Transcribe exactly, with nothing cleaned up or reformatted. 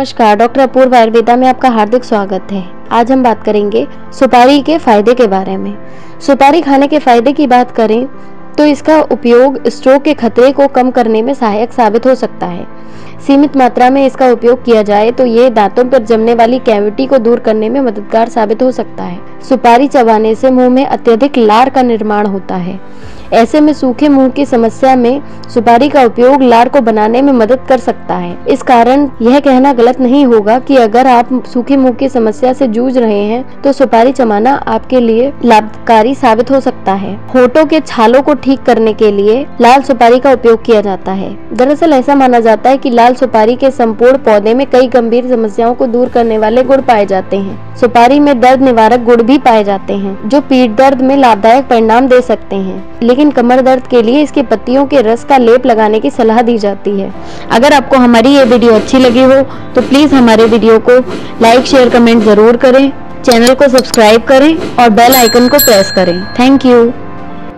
नमस्कार, डॉक्टर अपूर्वा आयुर्वेदा में आपका हार्दिक स्वागत है। आज हम बात करेंगे सुपारी के फायदे के बारे में। सुपारी खाने के फायदे की बात करें तो इसका उपयोग स्ट्रोक के खतरे को कम करने में सहायक साबित हो सकता है। सीमित मात्रा में इसका उपयोग किया जाए तो ये दांतों पर जमने वाली कैविटी को दूर करने में मददगार साबित हो सकता है। सुपारी चबाने से मुंह में अत्यधिक लार का निर्माण होता है। ऐसे में सूखे मुंह की समस्या में सुपारी का उपयोग लार को बनाने में मदद कर सकता है। इस कारण यह कहना गलत नहीं होगा कि अगर आप सूखे मुंह की समस्या से जूझ रहे हैं तो सुपारी चबाना आपके लिए लाभकारी साबित हो सकता है। होठों के छालों को ठीक करने के लिए लाल सुपारी का उपयोग किया जाता है। दरअसल ऐसा माना जाता है कि लाल सुपारी के संपूर्ण पौधे में कई गंभीर समस्याओं को दूर करने वाले गुण पाए जाते हैं। सुपारी में दर्द निवारक गुण भी पाए जाते हैं जो पीठ दर्द में लाभदायक परिणाम दे सकते हैं, लेकिन कमर दर्द के लिए इसके पत्तियों के रस का लेप लगाने की सलाह दी जाती है। अगर आपको हमारी ये वीडियो अच्छी लगी हो तो प्लीज हमारे वीडियो को लाइक, शेयर, कमेंट जरूर करें। चैनल को सब्सक्राइब करें और बेल आइकन को प्रेस करें। Thank you.